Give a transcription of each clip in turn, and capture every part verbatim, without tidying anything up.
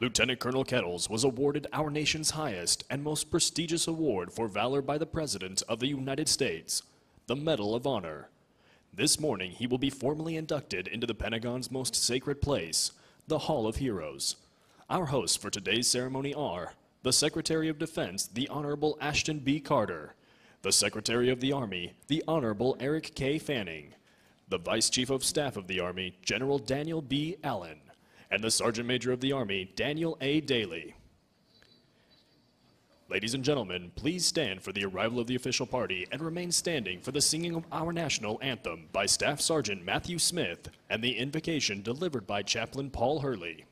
Lieutenant Colonel Kettles was awarded our nation's highest and most prestigious award for valor by the President of the United States, the Medal of Honor. This morning, he will be formally inducted into the Pentagon's most sacred place, the Hall of Heroes. Our hosts for today's ceremony are the Secretary of Defense, the Honorable Ashton B. Carter, the Secretary of the Army, the Honorable Eric K. Fanning, the Vice Chief of Staff of the Army, General Daniel B. Allen, and the Sergeant Major of the Army, Daniel A. Daly. Ladies and gentlemen, please stand for the arrival of the official party and remain standing for the singing of our national anthem by Staff Sergeant Matthew Smith and the invocation delivered by Chaplain Paul Hurley.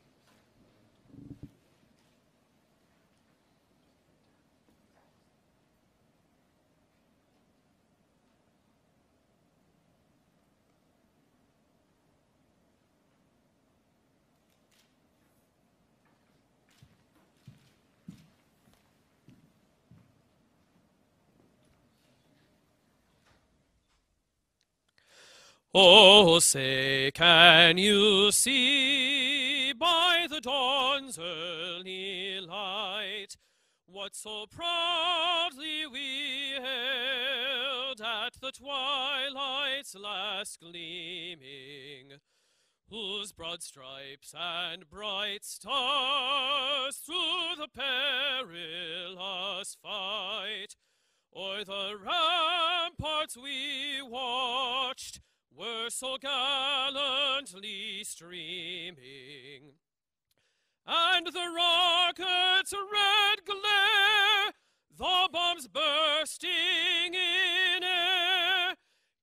Oh, say, can you see by the dawn's early light what so proudly we hailed at the twilight's last gleaming, whose broad stripes and bright stars through the perilous fight o'er the ramparts we watched were so gallantly streaming, and the rocket's red glare, the bombs bursting in air,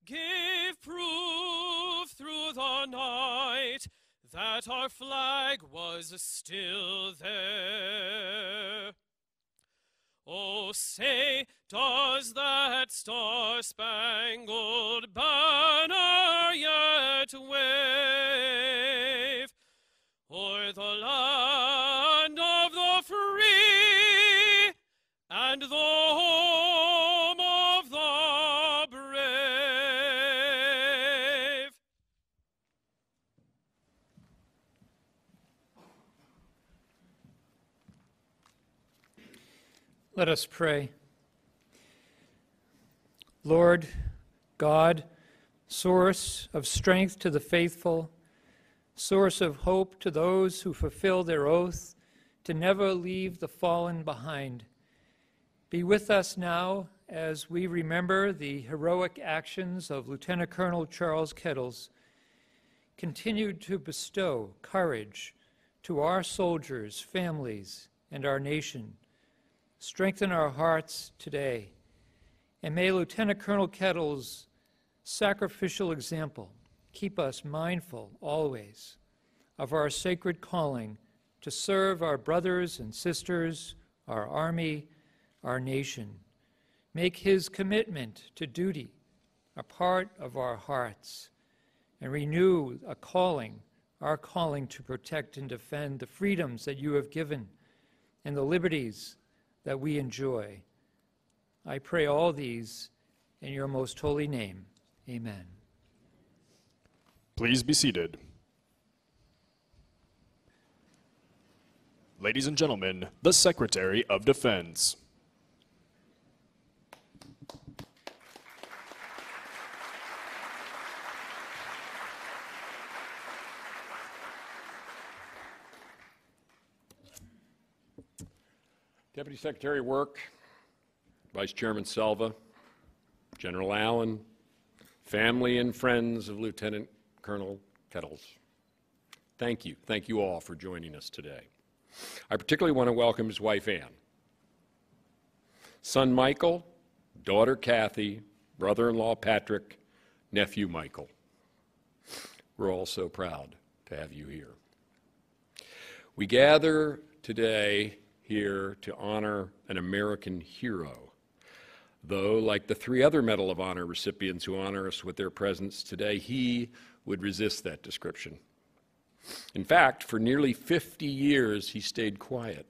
gave proof through the night that our flag was still there. Oh, say, does that star-spangled banner yet wave o'er the land of the free and the home of the brave? Let us pray. Lord God, source of strength to the faithful, source of hope to those who fulfill their oath to never leave the fallen behind, be with us now as we remember the heroic actions of Lieutenant Colonel Charles Kettles. Continue to bestow courage to our soldiers, families, and our nation. Strengthen our hearts today. And may Lieutenant Colonel Kettles' sacrificial example keep us mindful always of our sacred calling to serve our brothers and sisters, our Army, our nation. Make his commitment to duty a part of our hearts and renew a calling, our calling to protect and defend the freedoms that you have given and the liberties that we enjoy. I pray all these in your most holy name. Amen. Please be seated. Ladies and gentlemen, the Secretary of Defense. Deputy Secretary Work, Vice Chairman Selva, General Allen, family and friends of Lieutenant Colonel Kettles, thank you. Thank you all for joining us today. I particularly want to welcome his wife, Anne, son Michael, daughter Kathy, brother-in-law Patrick, nephew Michael. We're all so proud to have you here. We gather today here to honor an American hero, though, like the three other Medal of Honor recipients who honor us with their presence today, he would resist that description. In fact, for nearly fifty years, he stayed quiet,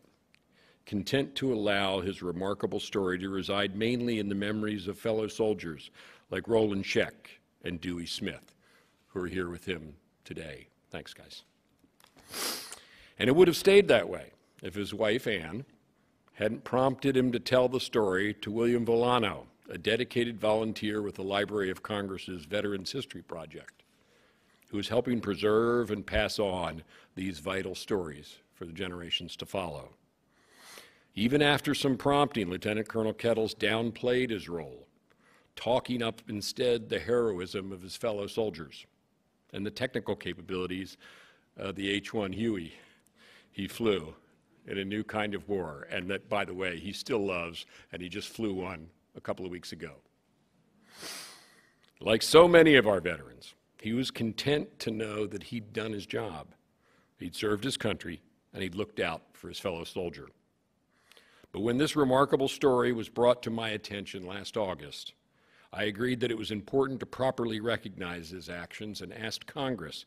content to allow his remarkable story to reside mainly in the memories of fellow soldiers like Roland Scheck and Dewey Smith, who are here with him today. Thanks, guys. And it would have stayed that way if his wife, Anne, hadn't prompted him to tell the story to William Vollano, a dedicated volunteer with the Library of Congress's Veterans History Project, who is helping preserve and pass on these vital stories for the generations to follow. Even after some prompting, Lieutenant Colonel Kettles downplayed his role, talking up instead the heroism of his fellow soldiers and the technical capabilities of the H one Huey he flew in a new kind of war, and that, by the way, he still loves, and he just flew one a couple of weeks ago. Like so many of our veterans, he was content to know that he'd done his job. He'd served his country, and he'd looked out for his fellow soldier. But when this remarkable story was brought to my attention last August, I agreed that it was important to properly recognize his actions and asked Congress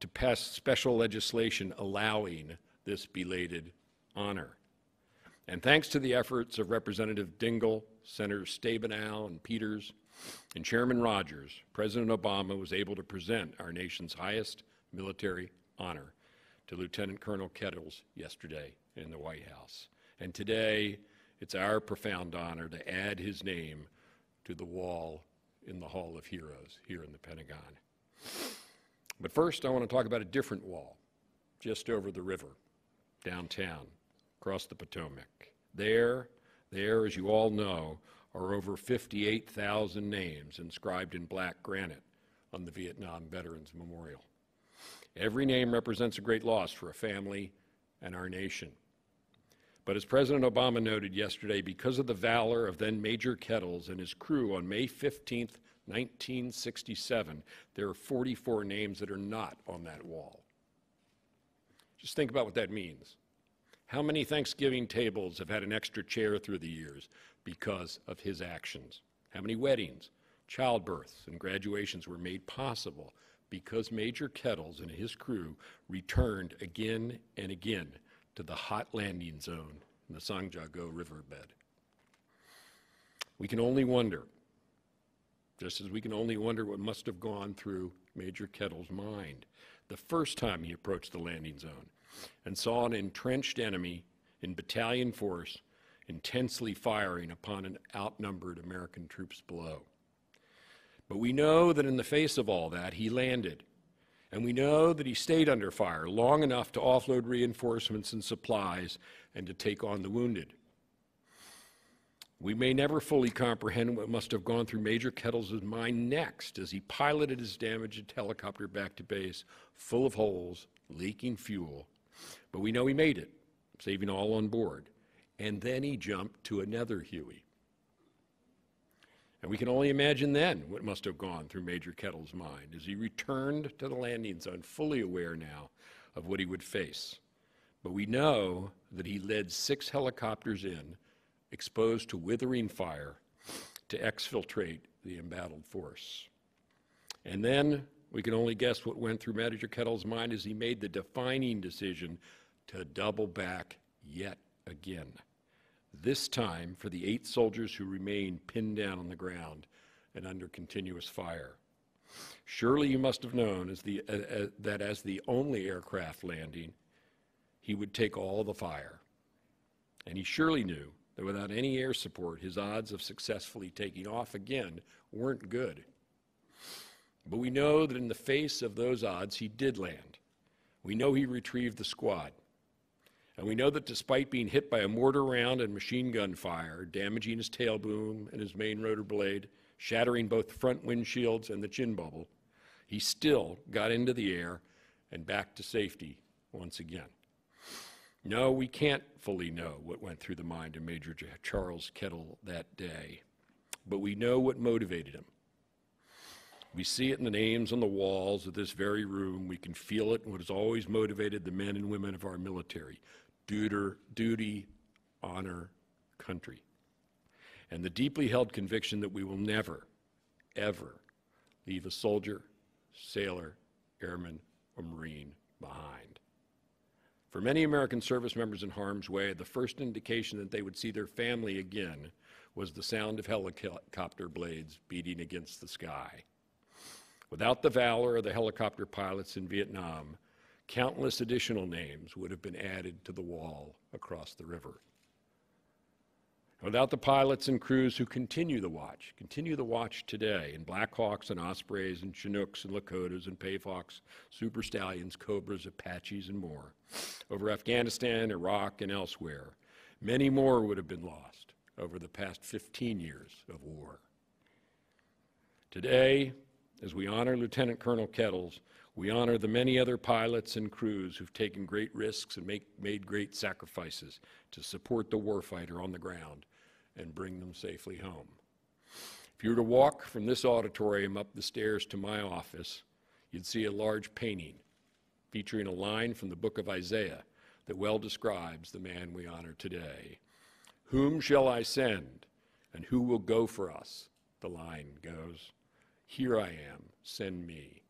to pass special legislation allowing this belated honor. And thanks to the efforts of Representative Dingell, Senator Stabenow and Peters, and Chairman Rogers, President Obama was able to present our nation's highest military honor to Lieutenant Colonel Kettles yesterday in the White House. And today, it's our profound honor to add his name to the wall in the Hall of Heroes here in the Pentagon. But first, I want to talk about a different wall, just over the river, downtown, across the Potomac. There, there, as you all know, are over fifty-eight thousand names inscribed in black granite on the Vietnam Veterans Memorial. Every name represents a great loss for a family and our nation. But as President Obama noted yesterday, because of the valor of then Major Kettles and his crew on May fifteenth, nineteen sixty-seven, there are forty-four names that are not on that wall. Just think about what that means. How many Thanksgiving tables have had an extra chair through the years because of his actions? How many weddings, childbirths, and graduations were made possible because Major Kettles and his crew returned again and again to the hot landing zone in the Sangjago Riverbed. We can only wonder, just as we can only wonder what must have gone through Major Kettles' mind the first time he approached the landing zone and saw an entrenched enemy in battalion force intensely firing upon an outnumbered American troops below. But we know that in the face of all that, he landed. And we know that he stayed under fire long enough to offload reinforcements and supplies and to take on the wounded. We may never fully comprehend what must have gone through Major Kettles' mind next as he piloted his damaged helicopter back to base, full of holes, leaking fuel. But we know he made it, saving all on board. And then he jumped to another Huey. And we can only imagine then what must have gone through Major Kettles' mind as he returned to the landing zone, fully aware now of what he would face. But we know that he led six helicopters in, exposed to withering fire, to exfiltrate the embattled force. And then we can only guess what went through Major Kettles' mind as he made the defining decision to double back yet again, this time for the eight soldiers who remained pinned down on the ground and under continuous fire. Surely you must have known as the, uh, uh, that as the only aircraft landing, he would take all the fire. And he surely knew that without any air support, his odds of successfully taking off again weren't good. But we know that in the face of those odds, he did land. We know he retrieved the squad. And we know that despite being hit by a mortar round and machine gun fire, damaging his tail boom and his main rotor blade, shattering both the front windshields and the chin bubble, he still got into the air and back to safety once again. No, we can't fully know what went through the mind of Major Charles Kettles that day, but we know what motivated him. We see it in the names on the walls of this very room. We can feel it in what has always motivated the men and women of our military. Duty, honor, country. And the deeply held conviction that we will never, ever leave a soldier, sailor, airman, or Marine behind. For many American service members in harm's way, the first indication that they would see their family again was the sound of helicopter blades beating against the sky. Without the valor of the helicopter pilots in Vietnam, Countless additional names would have been added to the wall across the river. Without the pilots and crews who continue the watch, continue the watch today in Blackhawks and Ospreys and Chinooks and Lakotas and Payhawks, Super Stallions, Cobras, Apaches, and more, over Afghanistan, Iraq, and elsewhere, many more would have been lost over the past fifteen years of war. Today, as we honor Lieutenant Colonel Kettles, we honor the many other pilots and crews who've taken great risks and make, made great sacrifices to support the warfighter on the ground and bring them safely home. If you were to walk from this auditorium up the stairs to my office, you'd see a large painting featuring a line from the book of Isaiah that well describes the man we honor today. "Whom shall I send, and who will go for us?" The line goes, "Here I am, send me."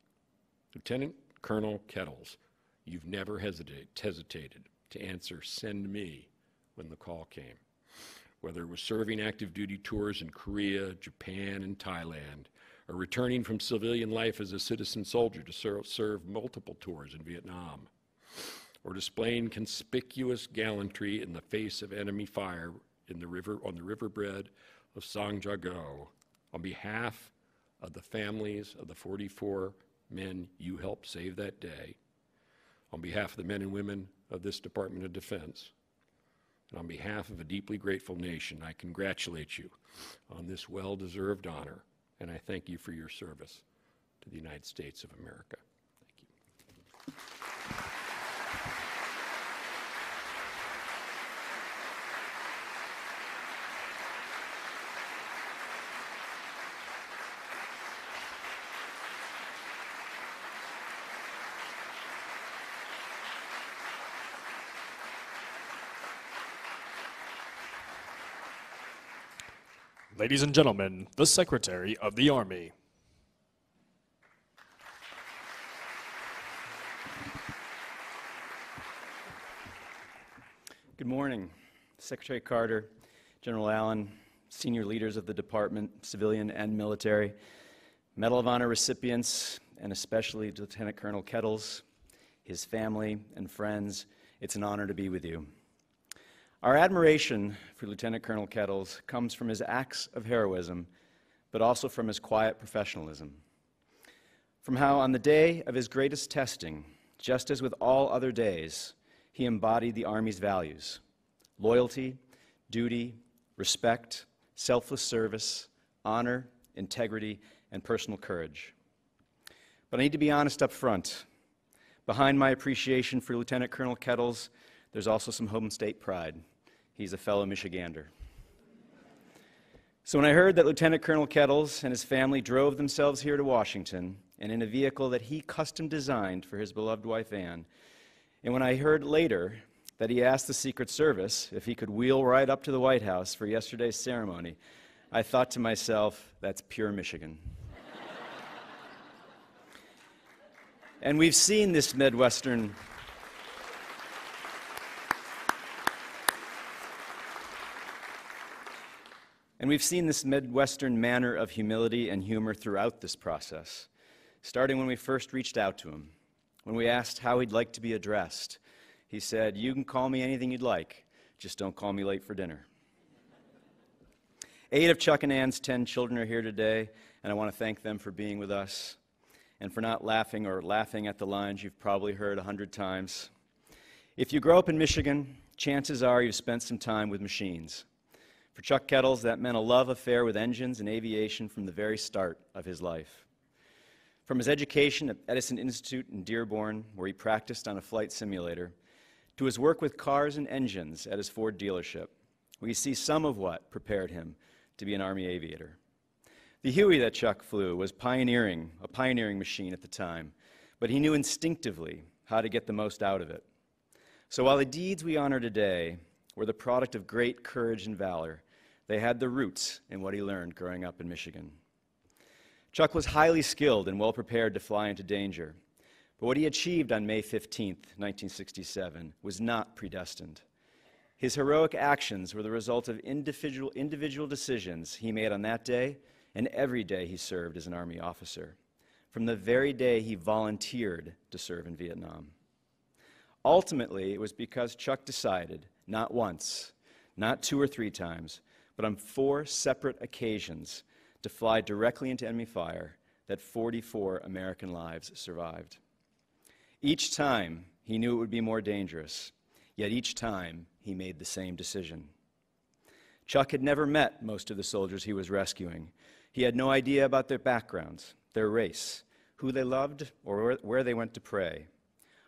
Lieutenant Colonel Kettles, you've never hesitate, hesitated to answer "send me" when the call came. Whether it was serving active duty tours in Korea, Japan, and Thailand, or returning from civilian life as a citizen soldier to ser serve multiple tours in Vietnam, or displaying conspicuous gallantry in the face of enemy fire in the river, on the riverbed of Sangjago, on behalf of the families of the forty-four men you helped save that day, on behalf of the men and women of this Department of Defense, and on behalf of a deeply grateful nation, I congratulate you on this well-deserved honor, and I thank you for your service to the United States of America. Thank you. Ladies and gentlemen, the Secretary of the Army. Good morning, Secretary Carter, General Allen, senior leaders of the department, civilian and military, Medal of Honor recipients, and especially Lieutenant Colonel Kettles, his family and friends. It's an honor to be with you. Our admiration for Lieutenant Colonel Kettles comes from his acts of heroism, but also from his quiet professionalism. From how, on the day of his greatest testing, just as with all other days, he embodied the Army's values: loyalty, duty, respect, selfless service, honor, integrity, and personal courage. But I need to be honest up front. Behind my appreciation for Lieutenant Colonel Kettles, there's also some home state pride. He's a fellow Michigander. So when I heard that Lieutenant Colonel Kettles and his family drove themselves here to Washington, and in a vehicle that he custom designed for his beloved wife Anne, and when I heard later that he asked the Secret Service if he could wheel right up to the White House for yesterday's ceremony, I thought to myself, that's pure Michigan. And we've seen this Midwestern And we've seen this Midwestern manner of humility and humor throughout this process, starting when we first reached out to him. When we asked how he'd like to be addressed, he said, "You can call me anything you'd like, just don't call me late for dinner." Eight of Chuck and Ann's ten children are here today, and I want to thank them for being with us and for not laughing or laughing at the lines you've probably heard a hundred times. If you grow up in Michigan, chances are you've spent some time with machines. For Chuck Kettles, that meant a love affair with engines and aviation from the very start of his life. From his education at Edison Institute in Dearborn, where he practiced on a flight simulator, to his work with cars and engines at his Ford dealership, we see some of what prepared him to be an Army aviator. The Huey that Chuck flew was pioneering, a pioneering machine at the time, but he knew instinctively how to get the most out of it. So while the deeds we honor today were the product of great courage and valor, they had the roots in what he learned growing up in Michigan. Chuck was highly skilled and well prepared to fly into danger, but what he achieved on May fifteenth, nineteen sixty-seven was not predestined. His heroic actions were the result of individual, individual decisions he made on that day and every day he served as an Army officer, from the very day he volunteered to serve in Vietnam. Ultimately, it was because Chuck decided, not once, not two or three times, but on four separate occasions, to fly directly into enemy fire, that forty-four American lives survived. Each time, he knew it would be more dangerous, yet each time, he made the same decision. Chuck had never met most of the soldiers he was rescuing. He had no idea about their backgrounds, their race, who they loved, or where they went to pray.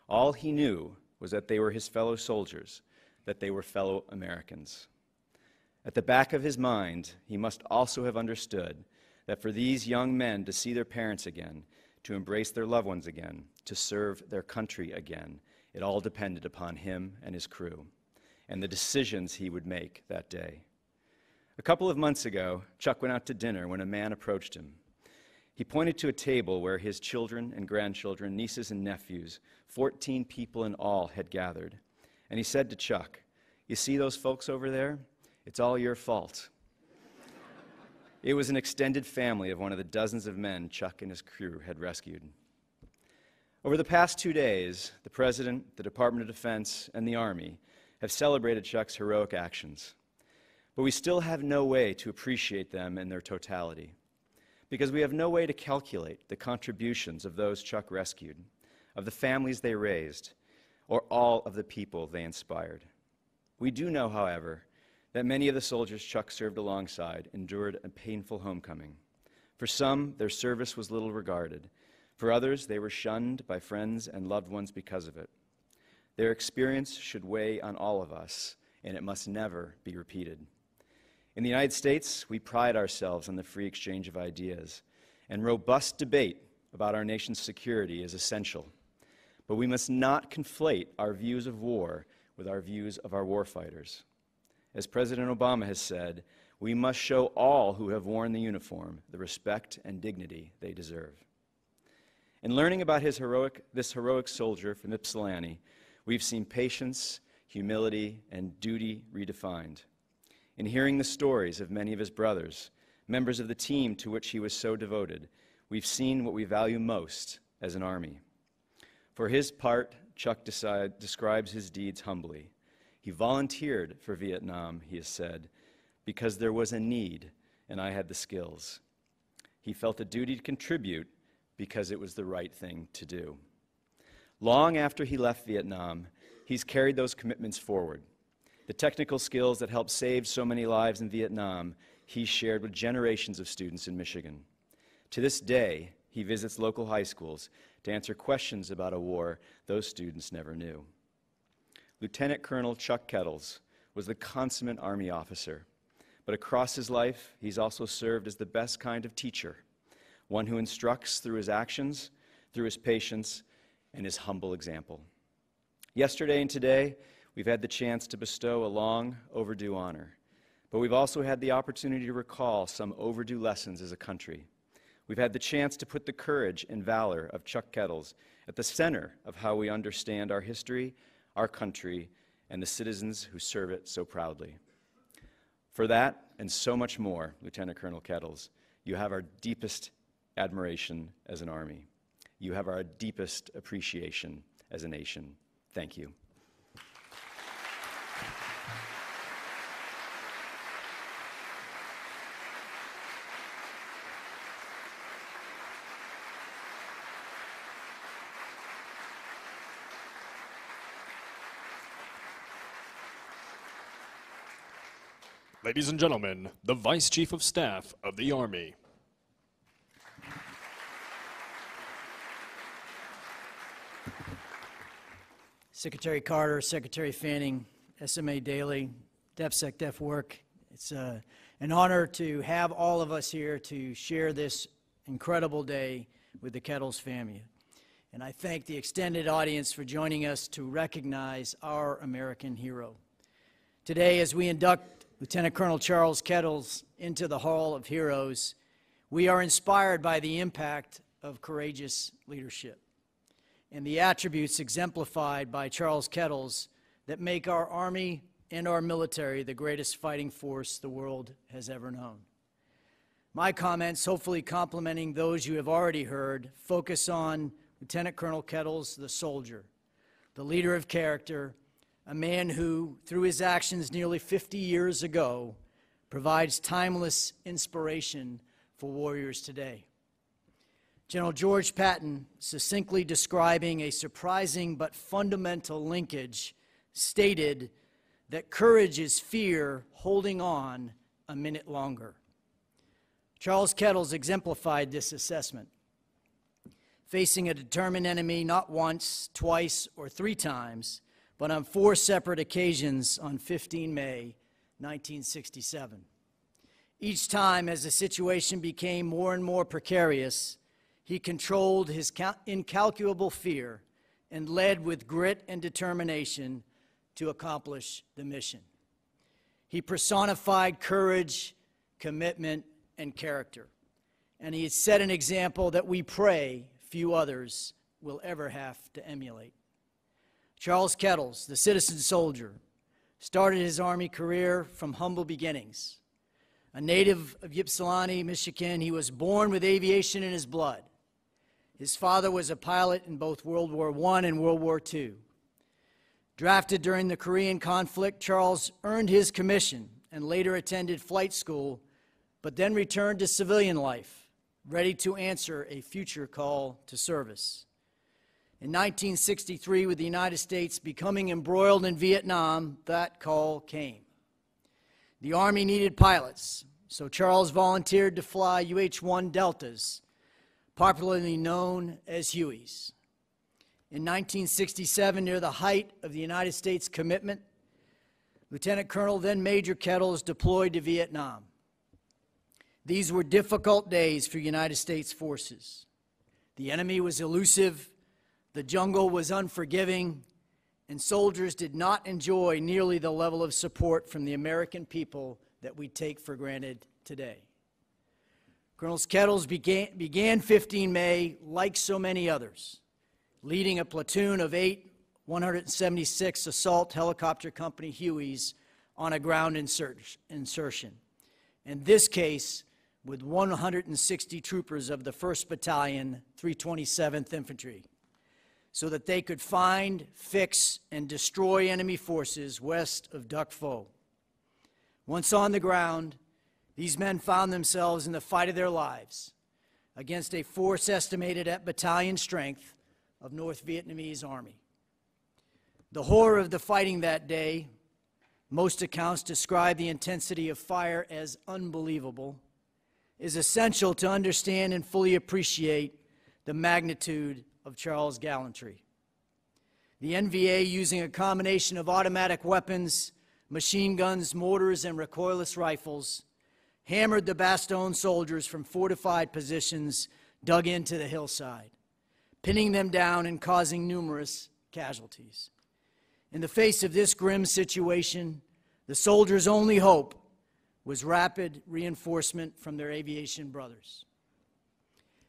All he knew was that they were his fellow soldiers, that they were fellow Americans. At the back of his mind, he must also have understood that for these young men to see their parents again, to embrace their loved ones again, to serve their country again, it all depended upon him and his crew, and the decisions he would make that day. A couple of months ago, Chuck went out to dinner when a man approached him. He pointed to a table where his children and grandchildren, nieces and nephews, fourteen people in all, had gathered. And he said to Chuck, "You see those folks over there? It's all your fault." It was an extended family of one of the dozens of men Chuck and his crew had rescued. Over the past two days, the President, the Department of Defense, and the Army have celebrated Chuck's heroic actions. But we still have no way to appreciate them in their totality, because we have no way to calculate the contributions of those Chuck rescued, of the families they raised, or all of the people they inspired. We do know, however, that many of the soldiers Chuck served alongside endured a painful homecoming. For some, their service was little regarded. For others, they were shunned by friends and loved ones because of it. Their experience should weigh on all of us, and it must never be repeated. In the United States, we pride ourselves on the free exchange of ideas, and robust debate about our nation's security is essential. But we must not conflate our views of war with our views of our warfighters. As President Obama has said, we must show all who have worn the uniform the respect and dignity they deserve. In learning about his heroic, this heroic soldier from Ypsilanti, we've seen patience, humility, and duty redefined. In hearing the stories of many of his brothers, members of the team to which he was so devoted, we've seen what we value most as an Army. For his part, Chuck decide, describes his deeds humbly. He volunteered for Vietnam, he has said, because there was a need and I had the skills. He felt a duty to contribute because it was the right thing to do. Long after he left Vietnam, he's carried those commitments forward. The technical skills that helped save so many lives in Vietnam, he shared with generations of students in Michigan. To this day, he visits local high schools to answer questions about a war those students never knew. Lieutenant Colonel Chuck Kettles was the consummate Army officer, but across his life, he's also served as the best kind of teacher, one who instructs through his actions, through his patience, and his humble example. Yesterday and today, we've had the chance to bestow a long overdue honor, but we've also had the opportunity to recall some overdue lessons as a country. We've had the chance to put the courage and valor of Chuck Kettles at the center of how we understand our history, our country, and the citizens who serve it so proudly. For that and so much more, Lieutenant Colonel Kettles, you have our deepest admiration as an Army. You have our deepest appreciation as a nation. Thank you. Ladies and gentlemen, the Vice Chief of Staff of the Army. Secretary Carter, Secretary Fanning, S M A Daly, DefSec Def Work, it's uh, an honor to have all of us here to share this incredible day with the Kettles family. And I thank the extended audience for joining us to recognize our American hero. Today, as we induct Lieutenant Colonel Charles Kettles into the Hall of Heroes, we are inspired by the impact of courageous leadership and the attributes exemplified by Charles Kettles that make our Army and our military the greatest fighting force the world has ever known. My comments, hopefully complementing those you have already heard, focus on Lieutenant Colonel Kettles, the soldier, the leader of character, a man who, through his actions nearly fifty years ago, provides timeless inspiration for warriors today. General George Patton, succinctly describing a surprising but fundamental linkage, stated that courage is fear holding on a minute longer. Charles Kettles exemplified this assessment. Facing a determined enemy not once, twice, or three times, but on four separate occasions on fifteen May nineteen sixty-seven. Each time, as the situation became more and more precarious, he controlled his incalculable fear and led with grit and determination to accomplish the mission. He personified courage, commitment, and character, and he has set an example that we pray few others will ever have to emulate. Charles Kettles, the citizen soldier, started his Army career from humble beginnings. A native of Ypsilanti, Michigan, he was born with aviation in his blood. His father was a pilot in both World War One and World War Two. Drafted during the Korean conflict, Charles earned his commission and later attended flight school, but then returned to civilian life, ready to answer a future call to service. In nineteen sixty-three, with the United States becoming embroiled in Vietnam, that call came. The Army needed pilots, so Charles volunteered to fly U H one Deltas, popularly known as Hueys. In nineteen sixty-seven, near the height of the United States commitment, Lieutenant Colonel, then Major Kettles, deployed to Vietnam. These were difficult days for United States forces. The enemy was elusive, the jungle was unforgiving, and soldiers did not enjoy nearly the level of support from the American people that we take for granted today. Colonel Kettles began, began fifteen May like so many others, leading a platoon of eight one hundred seventy-sixth Assault Helicopter Company Hueys on a ground insertion. In this case, with one hundred sixty troopers of the first Battalion, three twenty-seventh Infantry, so that they could find, fix, and destroy enemy forces west of Duc Pho. Once on the ground, these men found themselves in the fight of their lives against a force estimated at battalion strength of North Vietnamese Army. The horror of the fighting that day, most accounts describe the intensity of fire as unbelievable, is essential to understand and fully appreciate the magnitude of Charles' gallantry. The N V A, using a combination of automatic weapons, machine guns, mortars, and recoilless rifles, hammered the Bastogne soldiers from fortified positions dug into the hillside, pinning them down and causing numerous casualties. In the face of this grim situation, the soldiers' only hope was rapid reinforcement from their aviation brothers.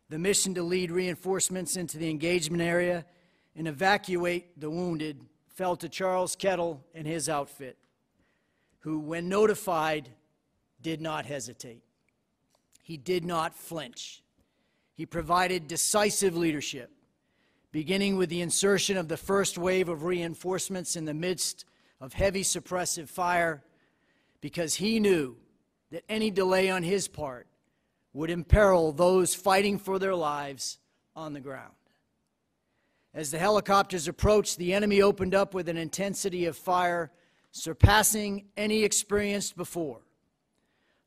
The mission to lead reinforcements into the engagement area and evacuate the wounded fell to Charles Kettles and his outfit, who, when notified, did not hesitate. He did not flinch. He provided decisive leadership, beginning with the insertion of the first wave of reinforcements in the midst of heavy suppressive fire, because he knew that any delay on his part would imperil those fighting for their lives on the ground. As the helicopters approached, the enemy opened up with an intensity of fire surpassing any experienced before.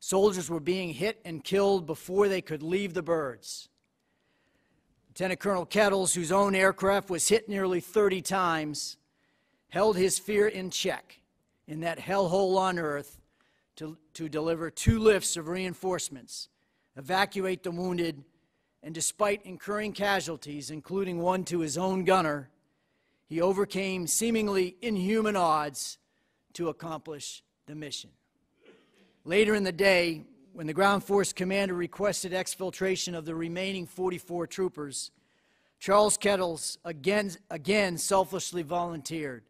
Soldiers were being hit and killed before they could leave the birds. Lieutenant Colonel Kettles, whose own aircraft was hit nearly thirty times, held his fear in check in that hellhole on earth to, to deliver two lifts of reinforcements, evacuate the wounded, and despite incurring casualties, including one to his own gunner, he overcame seemingly inhuman odds to accomplish the mission. Later in the day, when the ground force commander requested exfiltration of the remaining forty-four troopers, Charles Kettles again, again selflessly volunteered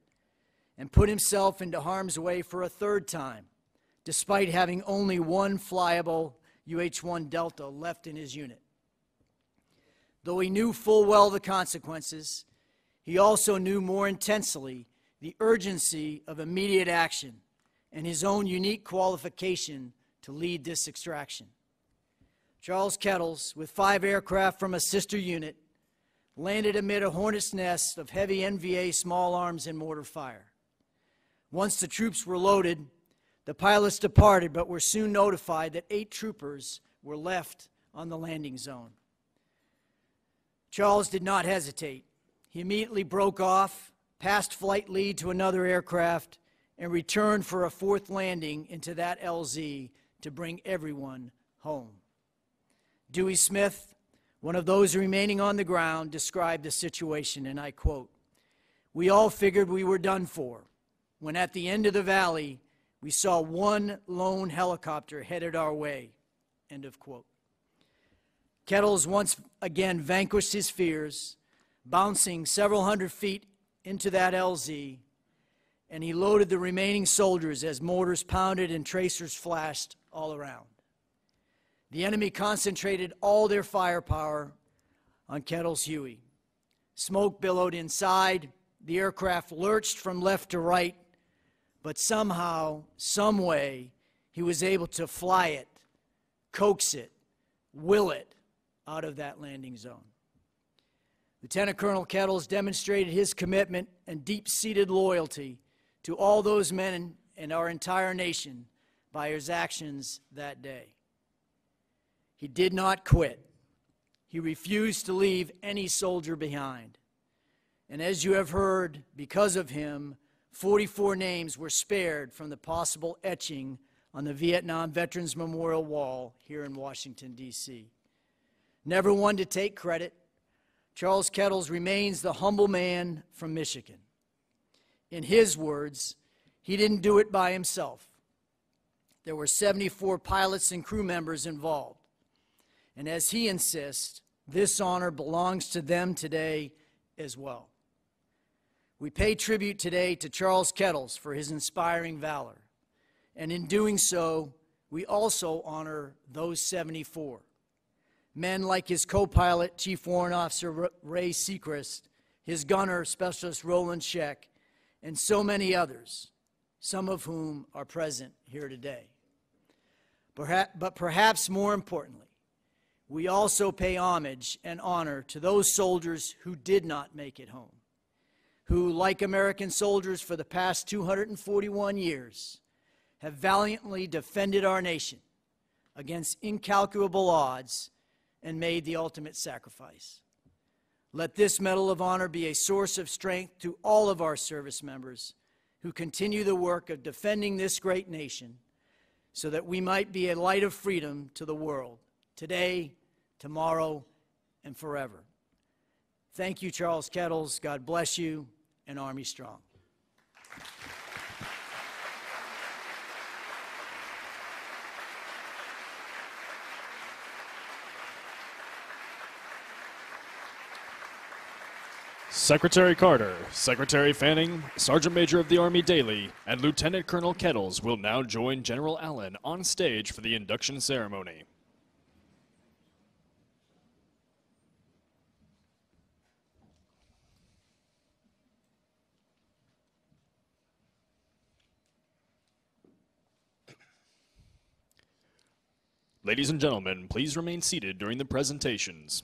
and put himself into harm's way for a third time, despite having only one flyable U H one Delta left in his unit. Though he knew full well the consequences, He also knew more intensely the urgency of immediate action and his own unique qualification to lead this extraction. Charles Kettles, with five aircraft from a sister unit, landed amid a hornet's nest of heavy N V A small arms and mortar fire. Once the troops were loaded, the pilots departed but were soon notified that eight troopers were left on the landing zone. Charles did not hesitate. He immediately broke off, passed flight lead to another aircraft, and returned for a fourth landing into that L Z to bring everyone home. Dewey Smith, one of those remaining on the ground, described the situation, and I quote, "We all figured we were done for, when at the end of the valley, we saw one lone helicopter headed our way," end of quote. Kettles once again vanquished his fears, bouncing several hundred feet into that L Z, and he loaded the remaining soldiers as mortars pounded and tracers flashed all around. The enemy concentrated all their firepower on Kettles Huey. Smoke billowed inside, the aircraft lurched from left to right, but somehow, some way, he was able to fly it, coax it, will it out of that landing zone. Lieutenant Colonel Kettles demonstrated his commitment and deep-seated loyalty to all those men and our entire nation by his actions that day. He did not quit. He refused to leave any soldier behind. And as you have heard, because of him, forty-four names were spared from the possible etching on the Vietnam Veterans Memorial Wall here in Washington, D C Never one to take credit, Charles Kettles remains the humble man from Michigan. In his words, he didn't do it by himself. There were seventy-four pilots and crew members involved. And as he insists, this honor belongs to them today as well. We pay tribute today to Charles Kettles for his inspiring valor. And in doing so, we also honor those seventy-four. Men like his co-pilot, Chief Warrant Officer Ray Sechrist, his gunner, Specialist Roland Scheck, and so many others, some of whom are present here today. But perhaps more importantly, we also pay homage and honor to those soldiers who did not make it home, who, like American soldiers for the past two hundred forty-one years, have valiantly defended our nation against incalculable odds and made the ultimate sacrifice. Let this Medal of Honor be a source of strength to all of our service members who continue the work of defending this great nation so that we might be a light of freedom to the world today, tomorrow, and forever. Thank you, Charles Kettles. God bless you, and Army Strong. Secretary Carter, Secretary Fanning, Sergeant Major of the Army Daly, and Lieutenant Colonel Kettles will now join General Allen on stage for the induction ceremony. Ladies and gentlemen, please remain seated during the presentations.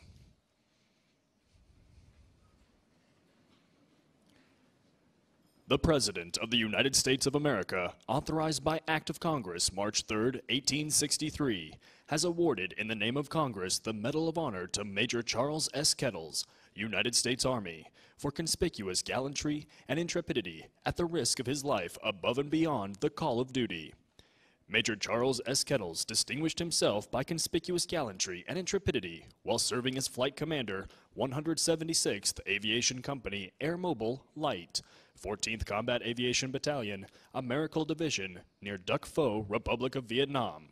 The President of the United States of America, authorized by Act of Congress March third, eighteen sixty-three, has awarded in the name of Congress the Medal of Honor to Major Charles S. Kettles, United States Army, for conspicuous gallantry and intrepidity at the risk of his life above and beyond the call of duty. Major Charles S. Kettles distinguished himself by conspicuous gallantry and intrepidity while serving as Flight Commander, one hundred seventy-sixth Aviation Company Air Mobile Light, fourteenth Combat Aviation Battalion, Americal Division, near Duc Pho, Republic of Vietnam.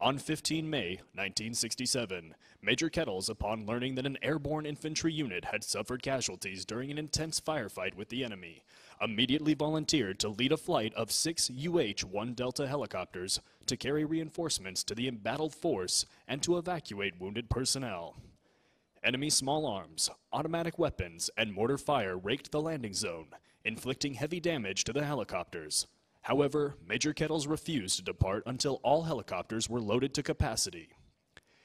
On the fifteenth of May, nineteen sixty-seven, Major Kettles, upon learning that an airborne infantry unit had suffered casualties during an intense firefight with the enemy, immediately volunteered to lead a flight of six U H one Delta helicopters to carry reinforcements to the embattled force and to evacuate wounded personnel. Enemy small arms, automatic weapons, and mortar fire raked the landing zone, inflicting heavy damage to the helicopters. However, Major Kettles refused to depart until all helicopters were loaded to capacity.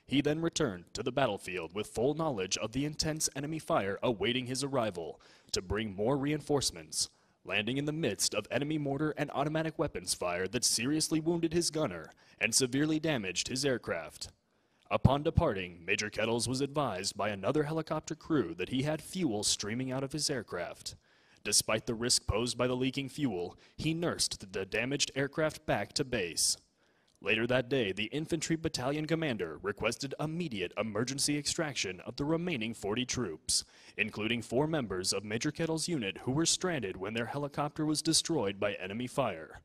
He then returned to the battlefield with full knowledge of the intense enemy fire awaiting his arrival to bring more reinforcements, landing in the midst of enemy mortar and automatic weapons fire that seriously wounded his gunner and severely damaged his aircraft. Upon departing, Major Kettles was advised by another helicopter crew that he had fuel streaming out of his aircraft. Despite the risk posed by the leaking fuel, he nursed the damaged aircraft back to base. Later that day, the infantry battalion commander requested immediate emergency extraction of the remaining forty troops, including four members of Major Kettles' unit who were stranded when their helicopter was destroyed by enemy fire.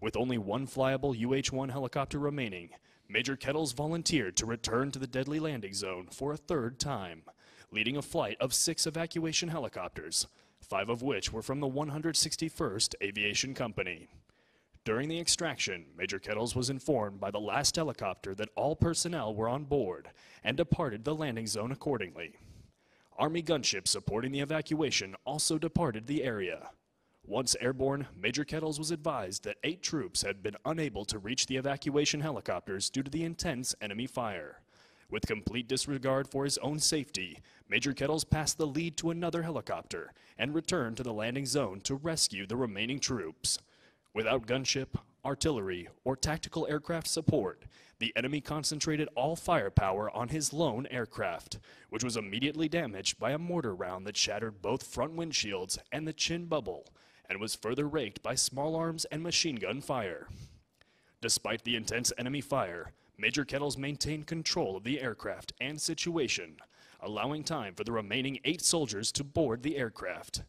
With only one flyable U H one helicopter remaining, Major Kettles volunteered to return to the deadly landing zone for a third time, leading a flight of six evacuation helicopters, five of which were from the one hundred sixty-first Aviation Company. During the extraction, Major Kettles was informed by the last helicopter that all personnel were on board and departed the landing zone accordingly. Army gunships supporting the evacuation also departed the area. Once airborne, Major Kettles was advised that eight troops had been unable to reach the evacuation helicopters due to the intense enemy fire. With complete disregard for his own safety, Major Kettles passed the lead to another helicopter and returned to the landing zone to rescue the remaining troops. Without gunship, artillery, or tactical aircraft support, the enemy concentrated all firepower on his lone aircraft, which was immediately damaged by a mortar round that shattered both front windshields and the chin bubble, and was further raked by small arms and machine gun fire. Despite the intense enemy fire, Major Kettles maintained control of the aircraft and situation, allowing time for the remaining eight soldiers to board the aircraft.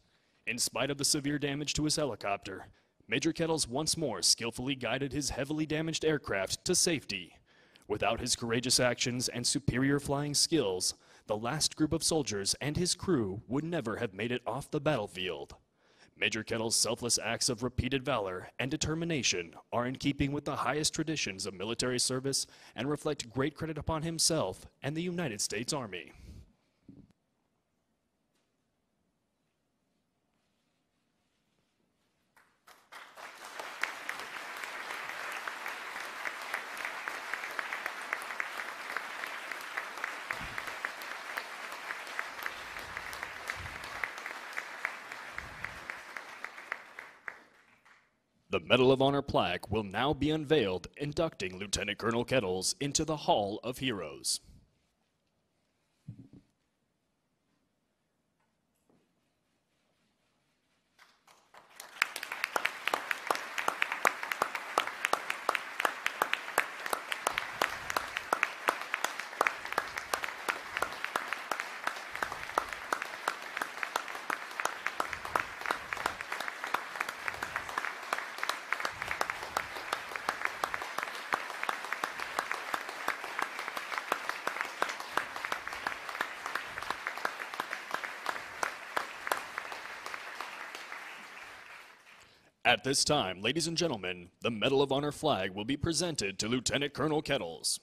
In spite of the severe damage to his helicopter, Major Kettles once more skillfully guided his heavily damaged aircraft to safety. Without his courageous actions and superior flying skills, the last group of soldiers and his crew would never have made it off the battlefield. Major Kettles' selfless acts of repeated valor and determination are in keeping with the highest traditions of military service and reflect great credit upon himself and the United States Army. The Medal of Honor plaque will now be unveiled, inducting Lieutenant Colonel Kettles into the Hall of Heroes. At this time, ladies and gentlemen, the Medal of Honor flag will be presented to Lieutenant Colonel Kettles.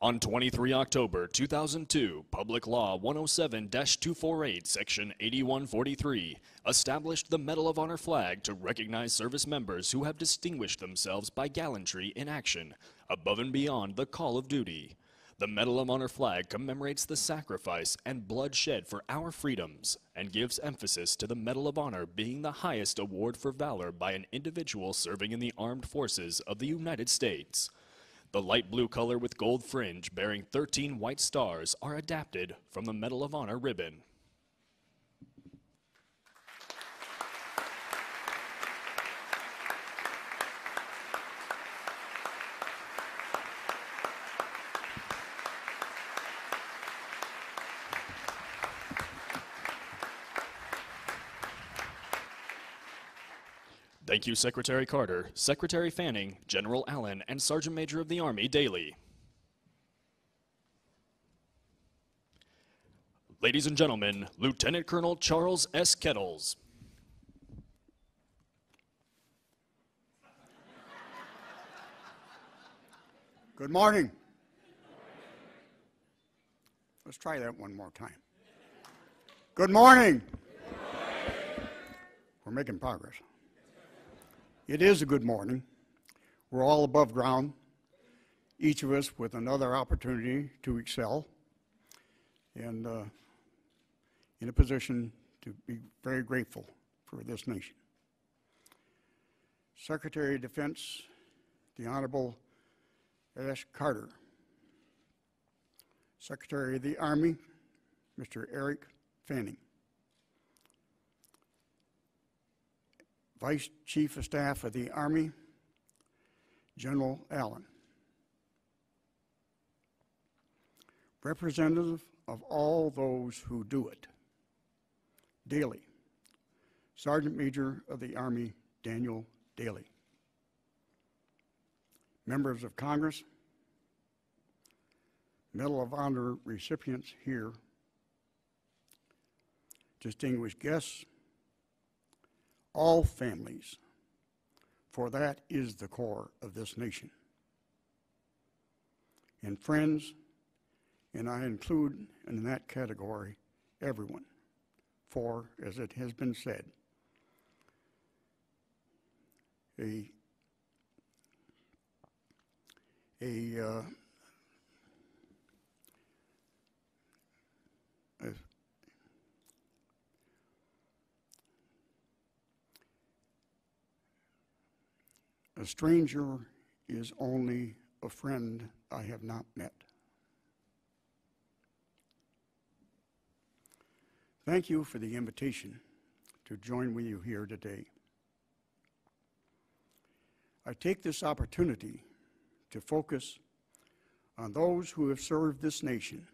On twenty-three October two thousand two, Public Law one oh seven dash two forty-eight, Section eighty-one forty-three, established the Medal of Honor flag to recognize service members who have distinguished themselves by gallantry in action, above and beyond the call of duty. The Medal of Honor flag commemorates the sacrifice and blood shed for our freedoms and gives emphasis to the Medal of Honor being the highest award for valor by an individual serving in the armed forces of the United States. The light blue color with gold fringe bearing thirteen white stars are adapted from the Medal of Honor ribbon. Thank you, Secretary Carter, Secretary Fanning, General Allen, and Sergeant Major of the Army Daly. Ladies and gentlemen, Lieutenant Colonel Charles S. Kettles. Good morning. Let's try that one more time. Good morning. Good morning. We're making progress. It is a good morning. We're all above ground, each of us with another opportunity to excel and uh, in a position to be very grateful for this nation. Secretary of Defense, the Honorable Ash Carter. Secretary of the Army, Mister Eric Fanning. Vice Chief of Staff of the Army, General Allen. Representative of all those who do it, Daly. Sergeant Major of the Army, Daniel Daly. Members of Congress, Medal of Honor recipients here, distinguished guests, all families, for that is the core of this nation. And friends, and I include in that category everyone, for, as it has been said, a, a, uh, a A stranger is only a friend I have not met. Thank you for the invitation to join with you here today. I take this opportunity to focus on those who have served this nation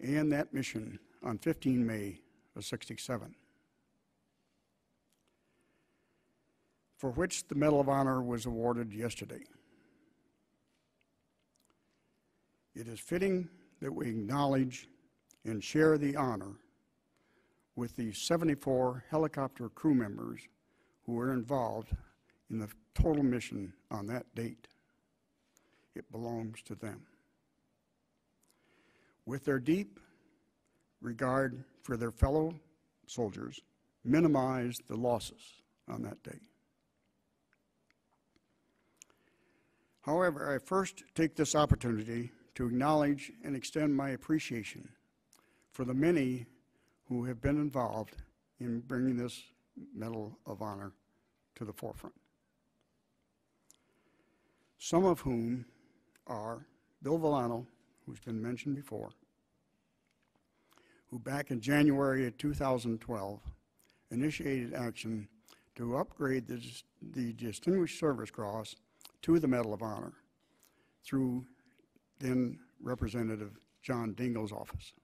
and that mission on fifteen May of sixty-seven. For which the Medal of Honor was awarded yesterday. It is fitting that we acknowledge and share the honor with the seventy-four helicopter crew members who were involved in the total mission on that date. It belongs to them. With their deep regard for their fellow soldiers, minimized the losses on that day. However, I first take this opportunity to acknowledge and extend my appreciation for the many who have been involved in bringing this Medal of Honor to the forefront. Some of whom are Bill Vollano, who's been mentioned before, who back in January of two thousand twelve initiated action to upgrade the, the Distinguished Service Cross to the Medal of Honor through then Representative John Dingell's office.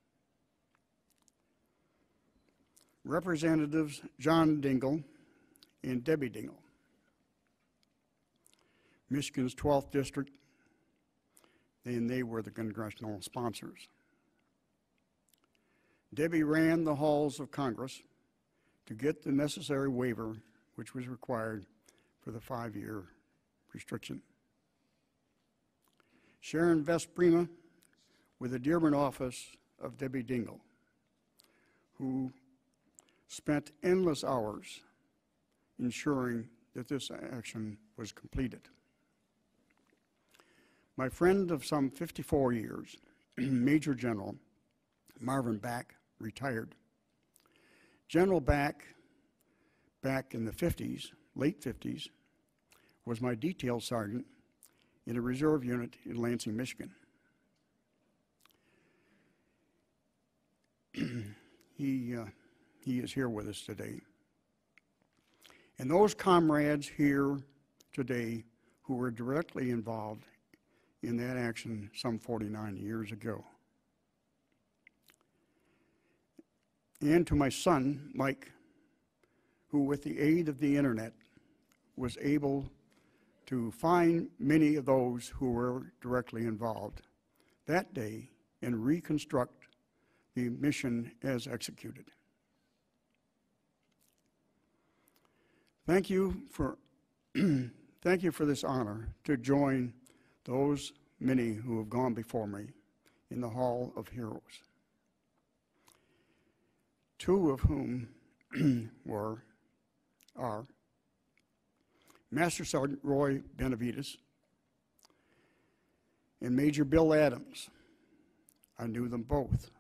Representatives John Dingell and Debbie Dingell, Michigan's twelfth District, and they were the congressional sponsors. Debbie ran the halls of Congress to get the necessary waiver which was required for the five-year restriction. Sharon Vesprima with the Dearborn office of Debbie Dingell, who spent endless hours ensuring that this action was completed. My friend of some fifty-four years, Major General Marvin Back, retired. General Back, back in the fifties, late fifties, was my detail sergeant in a reserve unit in Lansing, Michigan. he, uh, he is here with us today. And those comrades here today who were directly involved in that action some forty-nine years ago. And to my son, Mike, who with the aid of the internet was able to find many of those who were directly involved that day and reconstruct the mission as executed. Thank you for, thank you for this honor to join those many who have gone before me in the Hall of Heroes, two of whom were, are, Master Sergeant Roy Benavides and Major Bill Adams. I knew them both.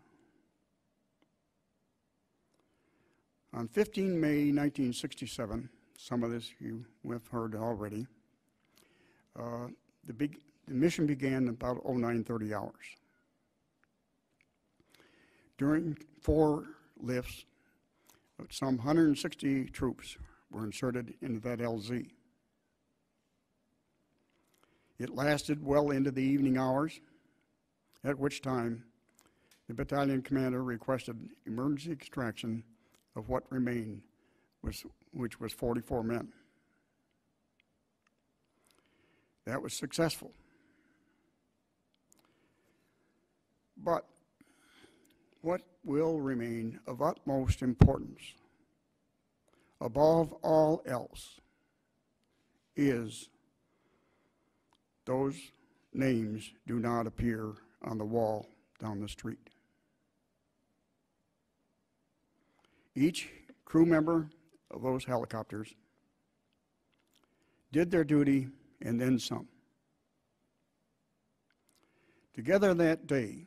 On the fifteenth of May nineteen sixty-seven, some of this you have heard already, uh, the, big, the mission began at about oh nine thirty hours. During four lifts, some one hundred sixty troops were inserted into that L Z. It lasted well into the evening hours, at which time the battalion commander requested emergency extraction of what remained, was, which was forty-four men. That was successful. But what will remain of utmost importance, above all else, is those names do not appear on the wall down the street. Each crew member of those helicopters did their duty and then some. Together that day,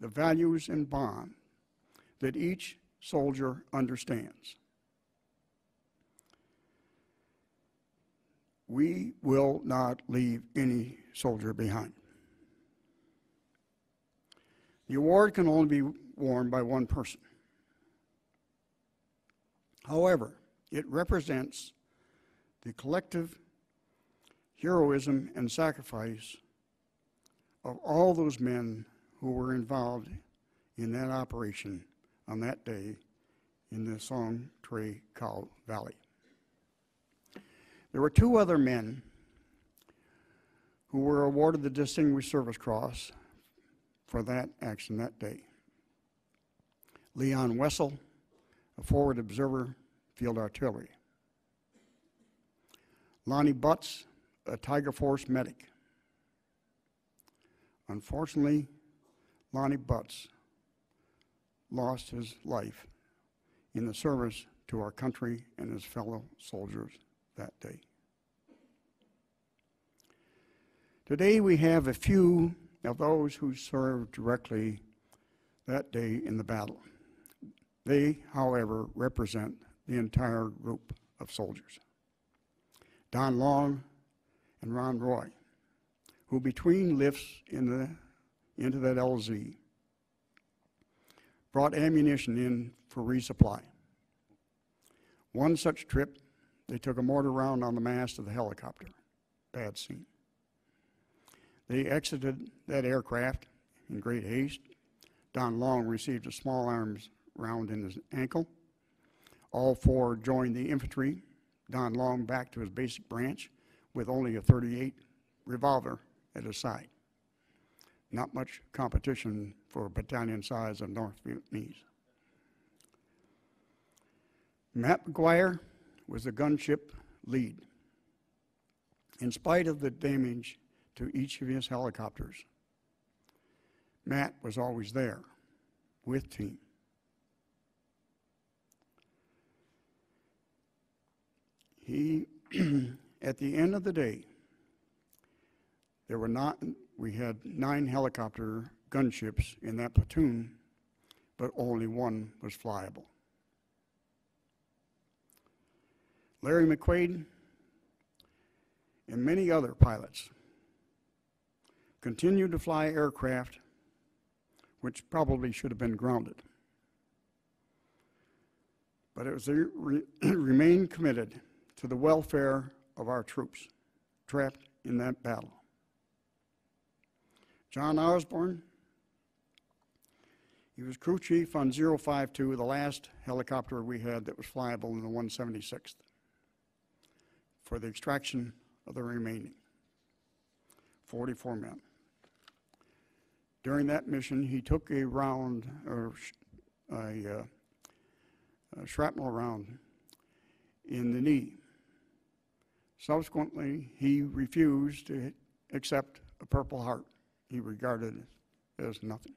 the values and bond that each soldier understands. We will not leave any soldier behind. The award can only be worn by one person. However, it represents the collective heroism and sacrifice of all those men who were involved in that operation on that day in the Song Jago Valley. There were two other men who were awarded the Distinguished Service Cross for that action that day. Leon Wessel, a forward observer, field artillery. Lonnie Butts, a Tiger Force medic. Unfortunately, Lonnie Butts lost his life in the service to our country and his fellow soldiers that day. Today we have a few of those who served directly that day in the battle. They, however, represent the entire group of soldiers. Don Long and Ron Roy, who between lifts in the into that L Z, brought ammunition in for resupply. One such trip, they took a mortar round on the mast of the helicopter. Bad scene. They exited that aircraft in great haste. Don Long received a small arms round in his ankle. All four joined the infantry. Don Long back to his basic branch with only a thirty-eight revolver at his side. Not much competition for a battalion size of North Vietnamese. Matt McGuire was the gunship lead. In spite of the damage to each of his helicopters, Matt was always there with team. He, at the end of the day, there were not, we had nine helicopter gunships in that platoon, but only one was flyable. Larry McQuaid and many other pilots continued to fly aircraft which probably should have been grounded. But it was they re remained committed to the welfare of our troops trapped in that battle. John Osborne, he was crew chief on zero five two, the last helicopter we had that was flyable in the one seventy-sixth, for the extraction of the remaining forty-four men. During that mission, he took a round, or a, uh, a shrapnel round in the knee. Subsequently, he refused to accept a Purple Heart. He regarded as nothing.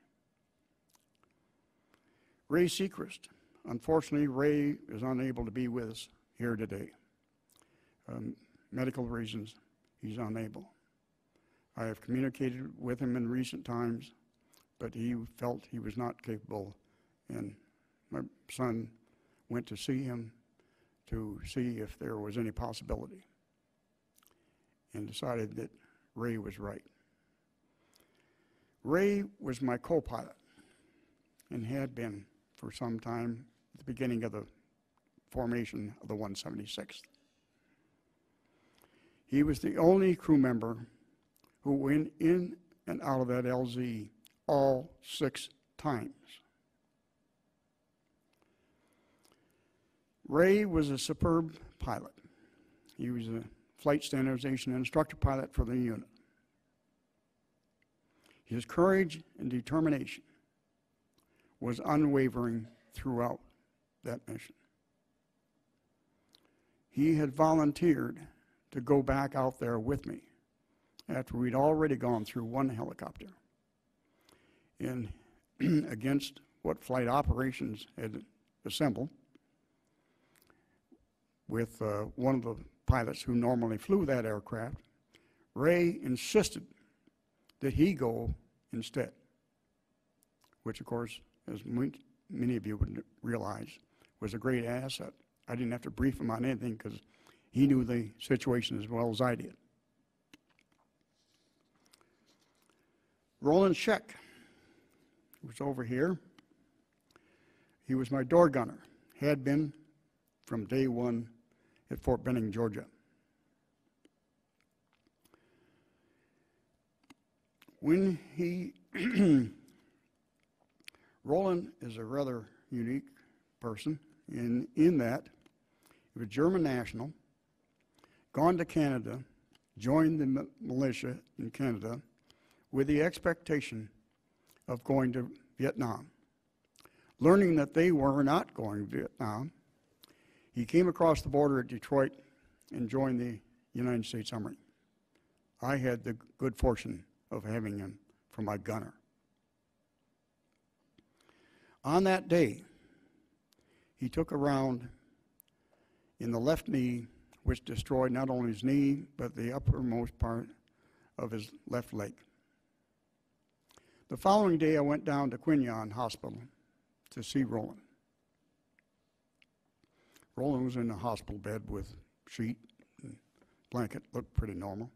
Ray Sechrist. Unfortunately, Ray is unable to be with us here today. Um, medical reasons, he's unable. I have communicated with him in recent times, but he felt he was not capable, and my son went to see him to see if there was any possibility, and decided that Ray was right. Ray was my co-pilot, and had been for some time at the beginning of the formation of the one seventy-sixth. He was the only crew member who went in and out of that L Z all six times. Ray was a superb pilot. He was a flight standardization instructor pilot for the unit. His courage and determination was unwavering throughout that mission. He had volunteered to go back out there with me after we'd already gone through one helicopter, and against what Flight Operations had assembled, with uh, one of the pilots who normally flew that aircraft, Ray insisted that he go instead, which of course, as many of you would realize, was a great asset. I didn't have to brief him on anything because he knew the situation as well as I did. Roland Scheck was over here. He was my door gunner, had been from day one at Fort Benning, Georgia. When he, Roland is a rather unique person in, in that he was a German national, gone to Canada, joined the militia in Canada with the expectation of going to Vietnam. Learning that they were not going to Vietnam, he came across the border at Detroit and joined the United States Army. I had the good fortune of having him for my gunner. On that day, he took a round in the left knee, which destroyed not only his knee, but the uppermost part of his left leg. The following day, I went down to Quinyon Hospital to see Roland. Roland was in a hospital bed with sheet and blanket, looked pretty normal.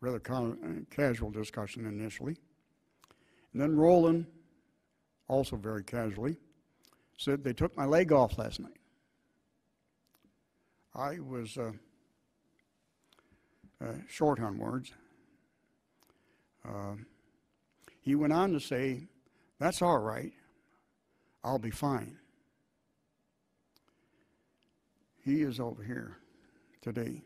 Rather casual discussion initially. And then Roland, also very casually, said, "They took my leg off last night." I was uh, uh, short on words. Uh, He went on to say, "That's all right, I'll be fine." He is over here today.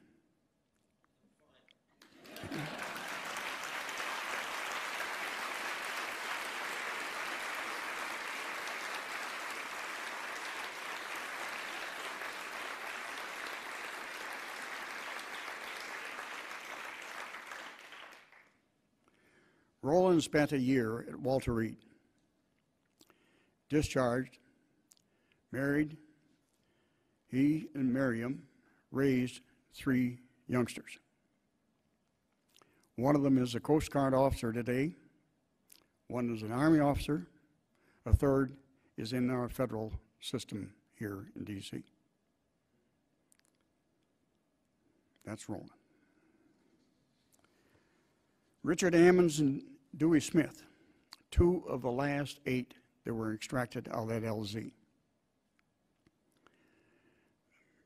Roland spent a year at Walter Reed, discharged, married. He and Miriam raised three youngsters. One of them is a Coast Guard officer today, one is an Army officer, a third is in our federal system here in D C. That's Roland. Richard Ammons and Dewey Smith, two of the last eight that were extracted out of that L Z.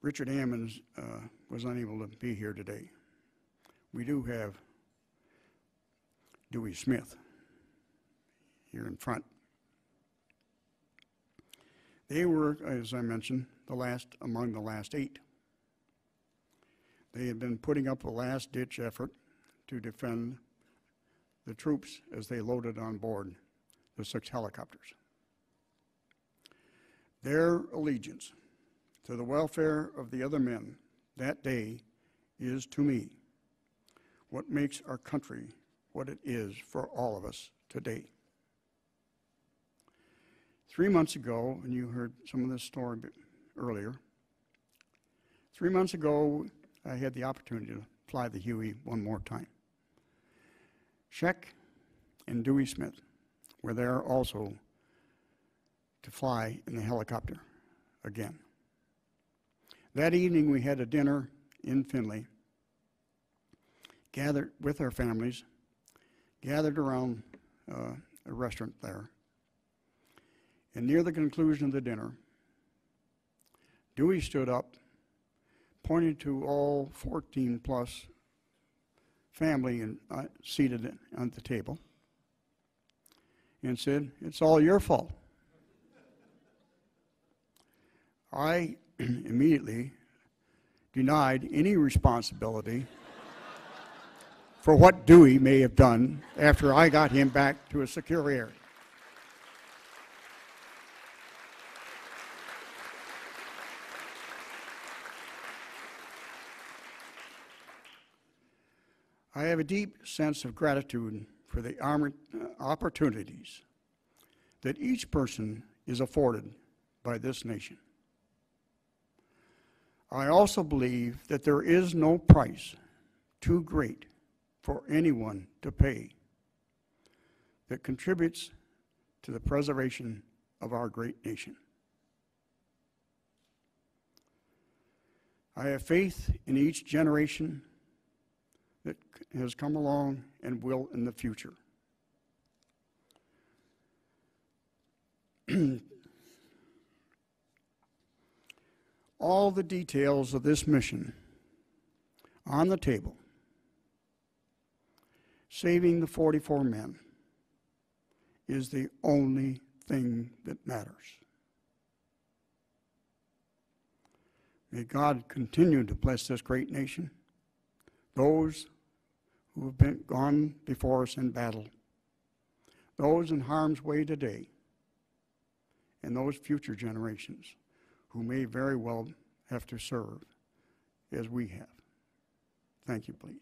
Richard Ammons uh, was unable to be here today. We do have Dewey Smith here in front. They were, as I mentioned, the last among the last eight. They had been putting up a last-ditch effort to defend the troops as they loaded on board the six helicopters. Their allegiance to the welfare of the other men that day is, to me, what makes our country what it is for all of us today. Three months ago, and you heard some of this story earlier, three months ago, I had the opportunity to fly the Huey one more time. Scheck and Dewey Smith were there also to fly in the helicopter again. That evening, we had a dinner in Findlay, gathered with our families, gathered around uh, a restaurant there. And near the conclusion of the dinner, Dewey stood up, pointed to all fourteen plus family and, uh, seated at the table, and said, "It's all your fault." I immediately denied any responsibility for what Dewey may have done after I got him back to a secure area. I have a deep sense of gratitude for the opportunities that each person is afforded by this nation. I also believe that there is no price too great for anyone to pay that contributes to the preservation of our great nation. I have faith in each generation that has come along and will in the future. All the details of this mission on the table, saving the forty-four men, is the only thing that matters. May God continue to bless this great nation, those who have been gone before us in battle, those in harm's way today, and those future generations who may very well have to serve as we have. Thank you, please.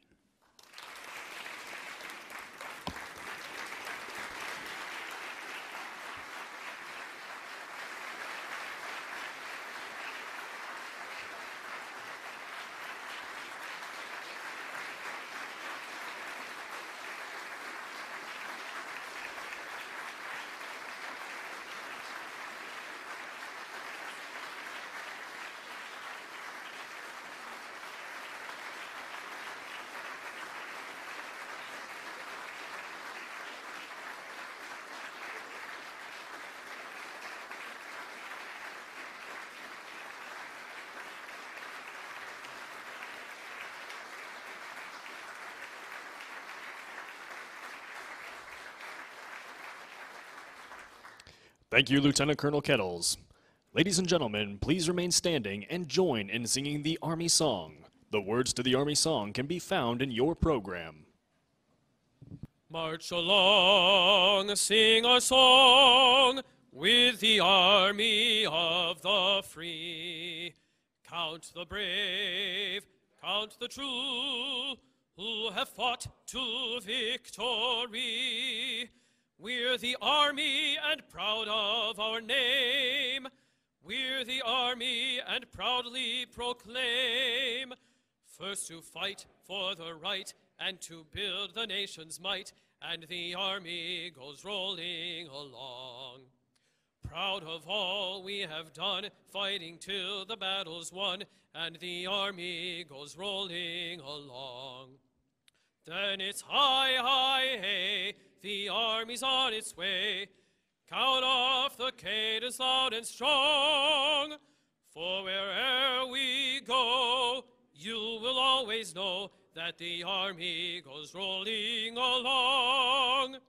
Thank you, Lieutenant Colonel Kettles. Ladies and gentlemen, please remain standing and join in singing the Army song. The words to the Army song can be found in your program. March along, sing our song, with the Army of the Free. Count the brave, count the true, who have fought to victory. We're the Army and proud of our name. We're the Army and proudly proclaim. First to fight for the right and to build the nation's might, and the Army goes rolling along. Proud of all we have done, fighting till the battle's won, and the Army goes rolling along. Then it's hi, hi, hey, the Army's on its way. Count off the cadence loud and strong. For where'er we go, you will always know that the Army goes rolling along.